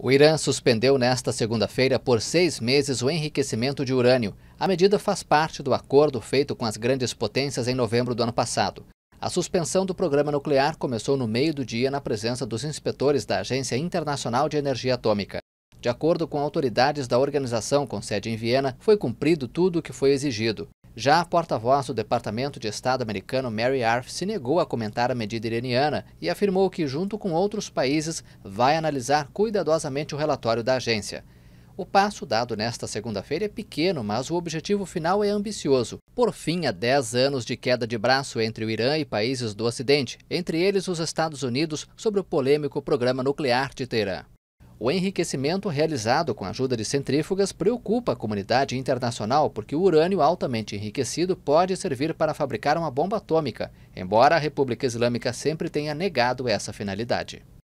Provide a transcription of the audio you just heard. O Irã suspendeu nesta segunda-feira por 6 meses o enriquecimento de urânio. A medida faz parte do acordo feito com as grandes potências em novembro do ano passado. A suspensão do programa nuclear começou no meio do dia na presença dos inspetores da Agência Internacional de Energia Atômica. De acordo com autoridades da organização com sede em Viena, foi cumprido tudo o que foi exigido. Já a porta-voz do Departamento de Estado americano, Mary Arf, se negou a comentar a medida iraniana e afirmou que, junto com outros países, vai analisar cuidadosamente o relatório da agência. O passo dado nesta segunda-feira é pequeno, mas o objetivo final é ambicioso. Por fim, há 10 anos de queda de braço entre o Irã e países do Ocidente, entre eles os Estados Unidos, sobre o polêmico programa nuclear de Teherã. O enriquecimento realizado com a ajuda de centrífugas preocupa a comunidade internacional porque o urânio altamente enriquecido pode servir para fabricar uma bomba atômica, embora a República Islâmica sempre tenha negado essa finalidade.